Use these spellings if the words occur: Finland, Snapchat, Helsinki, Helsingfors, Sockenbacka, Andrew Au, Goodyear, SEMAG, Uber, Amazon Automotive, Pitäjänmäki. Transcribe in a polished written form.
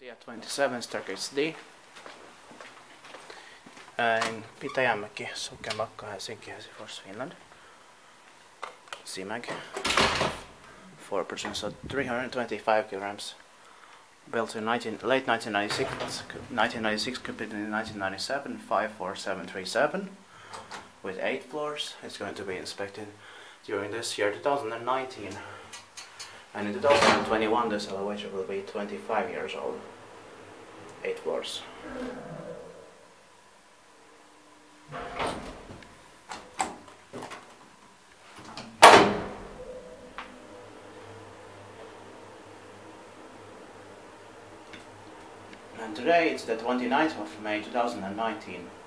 27 staircase D in Pitäjänmäki, Sockenbacka, Helsinki, Helsingfors, Finland. SEMAG 4%, so 325 kilograms. Built in late 1996, completed in 1997, 54737, with 8 floors. It's going to be inspected during this year, 2019. And in 2021, this elevator will be 25 years old, 8 floors. And today it's the 29th of May 2019.